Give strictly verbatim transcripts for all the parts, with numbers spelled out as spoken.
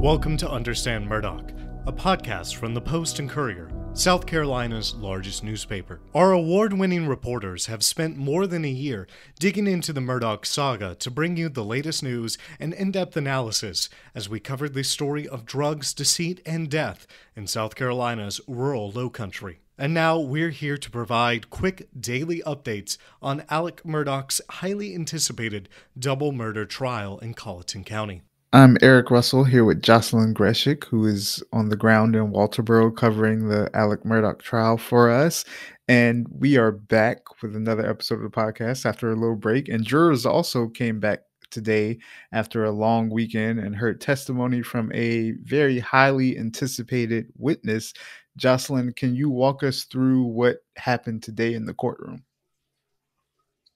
Welcome to Understand Murdaugh, a podcast from The Post and Courier, South Carolina's largest newspaper. Our award-winning reporters have spent more than a year digging into the Murdaugh saga to bring you the latest news and in-depth analysis as we covered the story of drugs, deceit, and death in South Carolina's rural lowcountry. And now we're here to provide quick daily updates on Alex Murdaugh's highly anticipated double murder trial in Colleton County. I'm Eric Russell here with Jocelyn Grzeszczak, who is on the ground in Walterboro covering the Alex Murdaugh trial for us. And we are back with another episode of the podcast after a little break. And jurors also came back today after a long weekend and heard testimony from a very highly anticipated witness. Jocelyn, can you walk us through what happened today in the courtroom?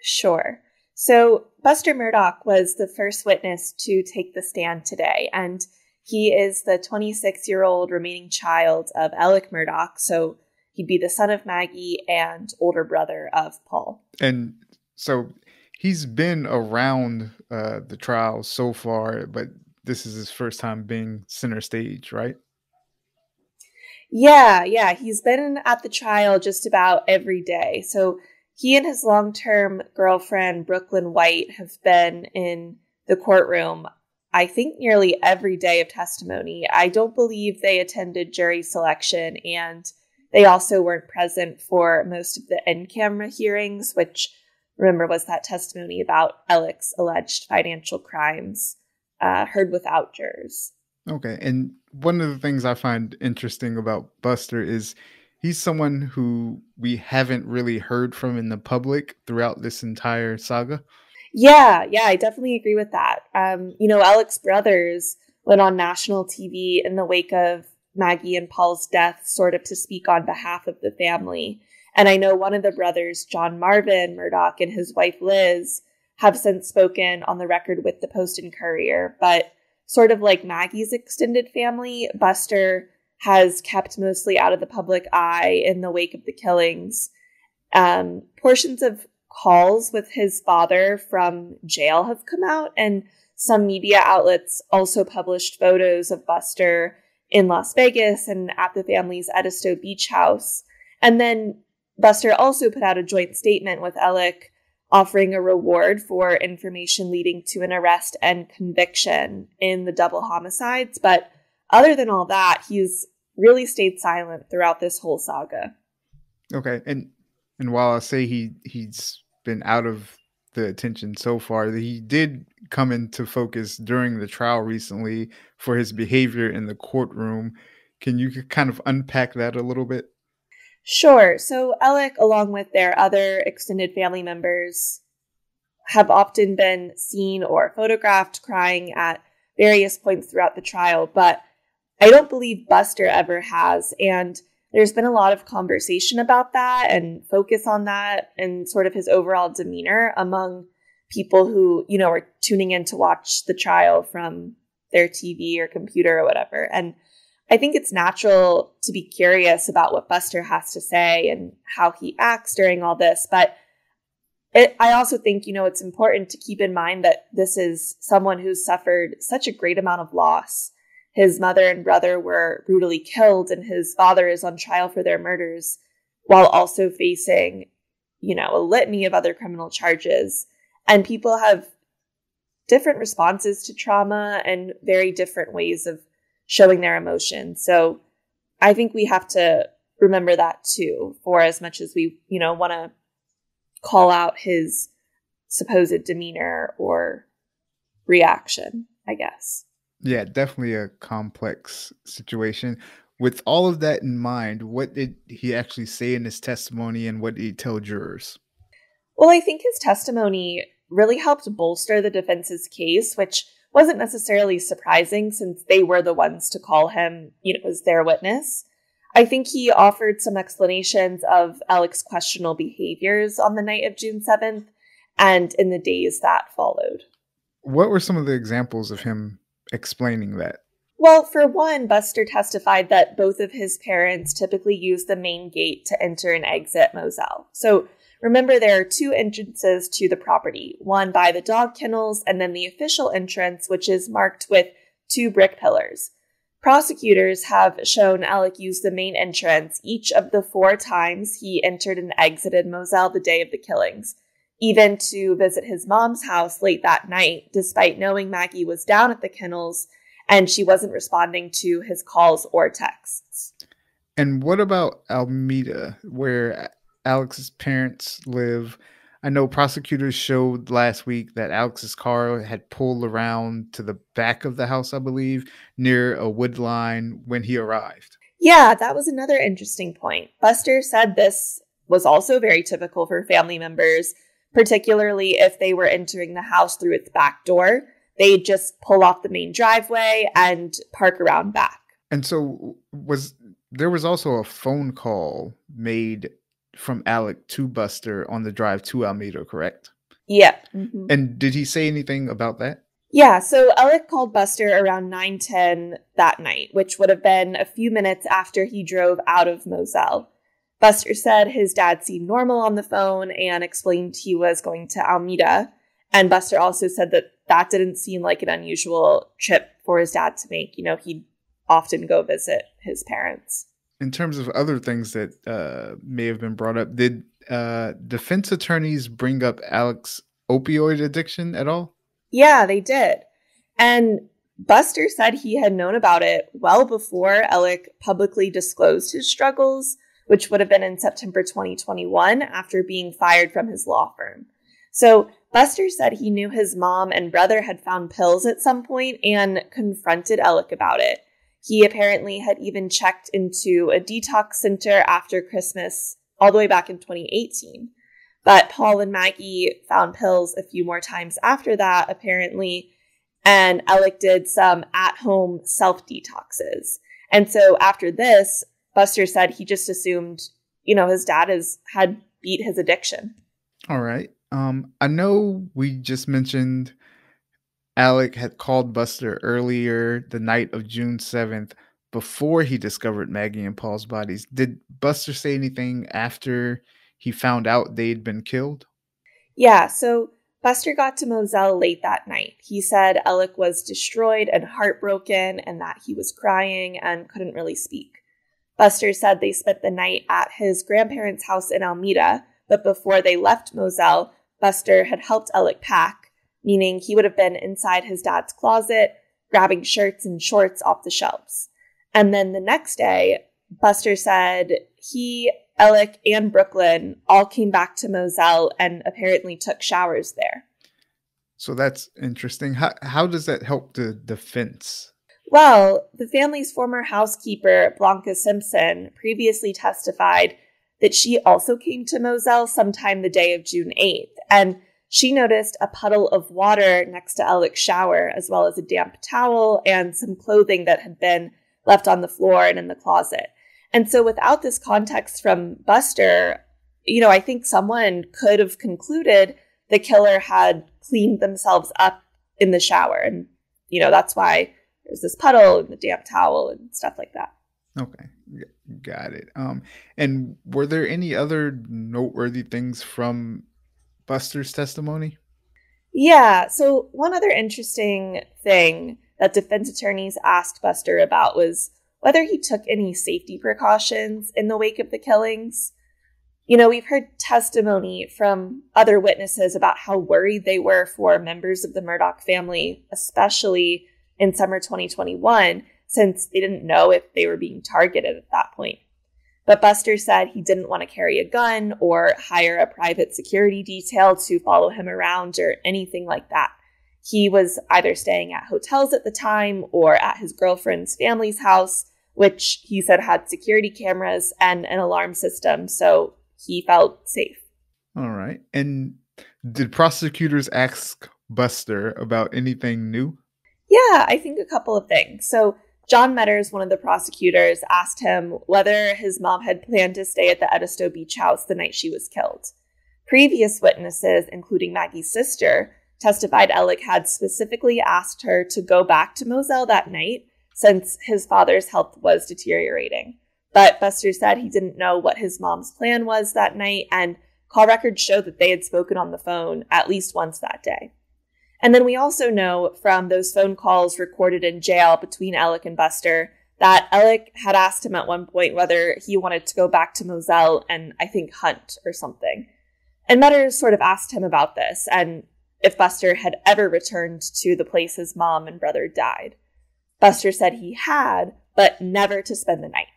Sure. So Buster Murdaugh was the first witness to take the stand today, and he is the twenty-six-year-old remaining child of Alex Murdaugh, so he'd be the son of Maggie and older brother of Paul. And so he's been around uh, the trial so far, but this is his first time being center stage, right? Yeah, yeah. He's been at the trial just about every day, so he and his long-term girlfriend, Brooklyn White, have been in the courtroom, I think, nearly every day of testimony. I don't believe they attended jury selection, and they also weren't present for most of the in-camera hearings, which, remember, was that testimony about Alex's alleged financial crimes uh, heard without jurors. Okay, and one of the things I find interesting about Buster is he's someone who we haven't really heard from in the public throughout this entire saga. Yeah, yeah, I definitely agree with that. Um, you know, Alex's brothers went on national T V in the wake of Maggie and Paul's death, sort of to speak on behalf of the family. And I know one of the brothers, John Marvin Murdaugh, and his wife, Liz, have since spoken on the record with the Post and Courier. But sort of like Maggie's extended family, Buster has kept mostly out of the public eye in the wake of the killings. Um, portions of calls with his father from jail have come out, and some media outlets also published photos of Buster in Las Vegas and at the family's Edisto Beach House. And then Buster also put out a joint statement with Alex offering a reward for information leading to an arrest and conviction in the double homicides, but other than all that, he's really stayed silent throughout this whole saga. Okay. And and while I say he, he's been out of the attention so far, he did come into focus during the trial recently for his behavior in the courtroom. Can you kind of unpack that a little bit? Sure. So Alex, along with their other extended family members, have often been seen or photographed crying at various points throughout the trial, but I don't believe Buster ever has, and there's been a lot of conversation about that and focus on that and sort of his overall demeanor among people who, you know, are tuning in to watch the trial from their T V or computer or whatever. And I think it's natural to be curious about what Buster has to say and how he acts during all this, but it, I also think, you know, it's important to keep in mind that this is someone who's suffered such a great amount of loss. His mother and brother were brutally killed, and his father is on trial for their murders while also facing, you know, a litany of other criminal charges. And people have different responses to trauma and very different ways of showing their emotions. So I think we have to remember that too, for as much as we, you know, want to call out his supposed demeanor or reaction, I guess. Yeah, definitely a complex situation. With all of that in mind, what did he actually say in his testimony, and what did he tell jurors? Well, I think his testimony really helped bolster the defense's case, which wasn't necessarily surprising since they were the ones to call him, you know, as their witness. I think he offered some explanations of Alex's questionable behaviors on the night of June seventh and in the days that followed. What were some of the examples of him explaining that? Well, for one, Buster testified that both of his parents typically use the main gate to enter and exit Moselle. So remember, there are two entrances to the property, one by the dog kennels and then the official entrance, which is marked with two brick pillars. Prosecutors have shown Alec use the main entrance each of the four times he entered and exited Moselle the day of the killings, even to visit his mom's house late that night, despite knowing Maggie was down at the kennels and she wasn't responding to his calls or texts. And what about Almeda, where Alex's parents live? I know prosecutors showed last week that Alex's car had pulled around to the back of the house, I believe, near a wood line when he arrived. Yeah, that was another interesting point. Buster said this was also very typical for family members, particularly if they were entering the house through its back door. They just pull off the main driveway and park around back. And so was there was also a phone call made from Alec to Buster on the drive to Almeda, correct? Yeah. Mm-hmm. And did he say anything about that? Yeah, so Alec called Buster around nine ten that night, which would have been a few minutes after he drove out of Moselle. Buster said his dad seemed normal on the phone and explained he was going to Almeda. And Buster also said that that didn't seem like an unusual trip for his dad to make. You know, he'd often go visit his parents. In terms of other things that uh, may have been brought up, did uh, defense attorneys bring up Alex's opioid addiction at all? Yeah, they did. And Buster said he had known about it well before Alec publicly disclosed his struggles, which would have been in September twenty twenty-one after being fired from his law firm. So Buster said he knew his mom and brother had found pills at some point and confronted Alec about it. He apparently had even checked into a detox center after Christmas all the way back in twenty eighteen. But Paul and Maggie found pills a few more times after that, apparently, and Alec did some at-home self-detoxes. And so after this, Buster said he just assumed, you know, his dad has had beat his addiction. All right. Um, I know we just mentioned Alec had called Buster earlier the night of June seventh before he discovered Maggie and Paul's bodies. Did Buster say anything after he found out they'd been killed? Yeah, so Buster got to Moselle late that night. He said Alec was destroyed and heartbroken and that he was crying and couldn't really speak. Buster said they spent the night at his grandparents' house in Almeda, but before they left Moselle, Buster had helped Alec pack, meaning he would have been inside his dad's closet, grabbing shirts and shorts off the shelves. And then the next day, Buster said he, Alec, and Brooklyn all came back to Moselle and apparently took showers there. So that's interesting. How, how does that help the defense? Well, the family's former housekeeper, Blanca Simpson, previously testified that she also came to Moselle sometime the day of June eighth. And she noticed a puddle of water next to Alec's shower, as well as a damp towel and some clothing that had been left on the floor and in the closet. And so without this context from Buster, you know, I think someone could have concluded the killer had cleaned themselves up in the shower. And, you know, that's why there's this puddle and the damp towel and stuff like that. Okay, got it. Um, and were there any other noteworthy things from Buster's testimony? Yeah. So one other interesting thing that defense attorneys asked Buster about was whether he took any safety precautions in the wake of the killings. You know, we've heard testimony from other witnesses about how worried they were for members of the Murdaugh family, especially in summer twenty twenty-one, since they didn't know if they were being targeted at that point. But Buster said he didn't want to carry a gun or hire a private security detail to follow him around or anything like that. He was either staying at hotels at the time or at his girlfriend's family's house, which he said had security cameras and an alarm system, so he felt safe. All right. And did prosecutors ask Buster about anything new? Yeah, I think a couple of things. So John Meadors, one of the prosecutors, asked him whether his mom had planned to stay at the Edisto Beach House the night she was killed. Previous witnesses, including Maggie's sister, testified Alec had specifically asked her to go back to Moselle that night since his father's health was deteriorating. But Buster said he didn't know what his mom's plan was that night, and call records show that they had spoken on the phone at least once that day. And then we also know from those phone calls recorded in jail between Alec and Buster that Alec had asked him at one point whether he wanted to go back to Moselle and I think hunt or something. And Murdaugh sort of asked him about this and if Buster had ever returned to the place his mom and brother died. Buster said he had, but never to spend the night.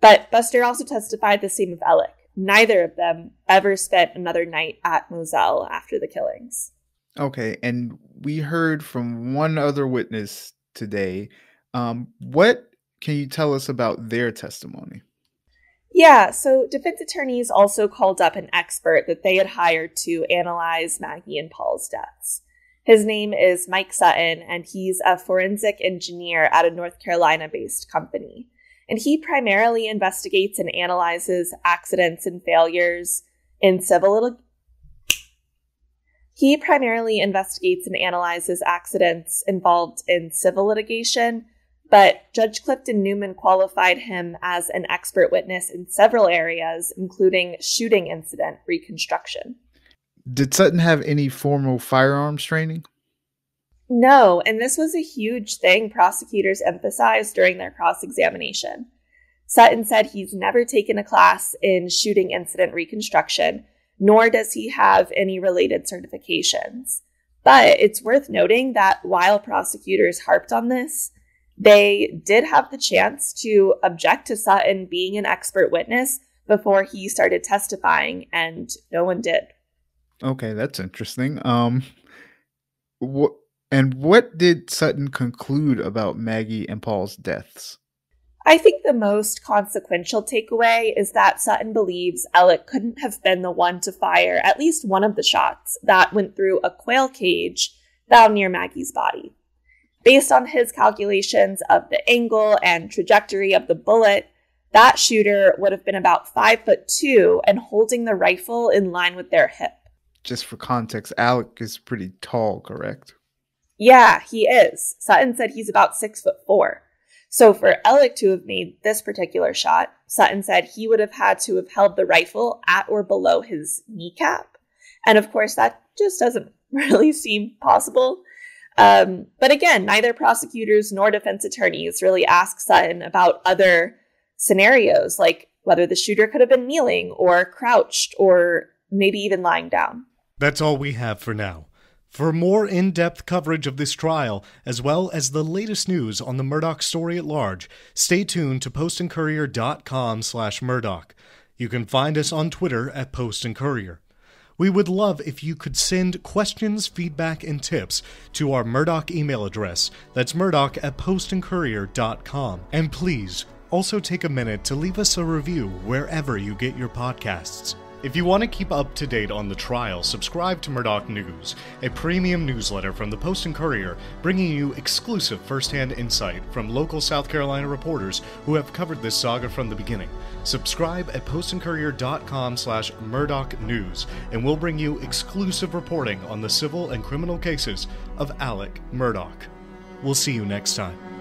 But Buster also testified the same of Alec. Neither of them ever spent another night at Moselle after the killings. Okay, and we heard from one other witness today. Um, what can you tell us about their testimony? Yeah, so defense attorneys also called up an expert that they had hired to analyze Maggie and Paul's deaths. His name is Mike Sutton, and he's a forensic engineer at a North Carolina-based company. And he primarily investigates and analyzes accidents and failures in civil... He primarily investigates and analyzes accidents involved in civil litigation, but Judge Clifton Newman qualified him as an expert witness in several areas, including shooting incident reconstruction. Did Sutton have any formal firearms training? No, and this was a huge thing prosecutors emphasized during their cross-examination. Sutton said he's never taken a class in shooting incident reconstruction, nor does he have any related certifications. But it's worth noting that while prosecutors harped on this, they did have the chance to object to Sutton being an expert witness before he started testifying, and no one did. Okay, that's interesting. Um, wh and what did Sutton conclude about Maggie and Paul's deaths? I think the most consequential takeaway is that Sutton believes Alec couldn't have been the one to fire at least one of the shots that went through a quail cage found near Maggie's body. Based on his calculations of the angle and trajectory of the bullet, that shooter would have been about five foot two and holding the rifle in line with their hip. Just for context, Alec is pretty tall, correct? Yeah, he is. Sutton said he's about six foot four. So for Alec to have made this particular shot, Sutton said he would have had to have held the rifle at or below his kneecap. And of course, that just doesn't really seem possible. Um, but again, neither prosecutors nor defense attorneys really asked Sutton about other scenarios, like whether the shooter could have been kneeling or crouched or maybe even lying down. That's all we have for now. For more in-depth coverage of this trial, as well as the latest news on the Murdaugh story at large, stay tuned to post and courier dot com slash Murdaugh. You can find us on Twitter at Post and Courier. We would love if you could send questions, feedback, and tips to our Murdaugh email address. That's Murdaugh at post and courier dot com. And please, also take a minute to leave us a review wherever you get your podcasts. If you want to keep up to date on the trial, subscribe to Murdaugh News, a premium newsletter from the Post and Courier, bringing you exclusive firsthand insight from local South Carolina reporters who have covered this saga from the beginning. Subscribe at post and courier dot com slash Murdaugh News, and we'll bring you exclusive reporting on the civil and criminal cases of Alec Murdaugh. We'll see you next time.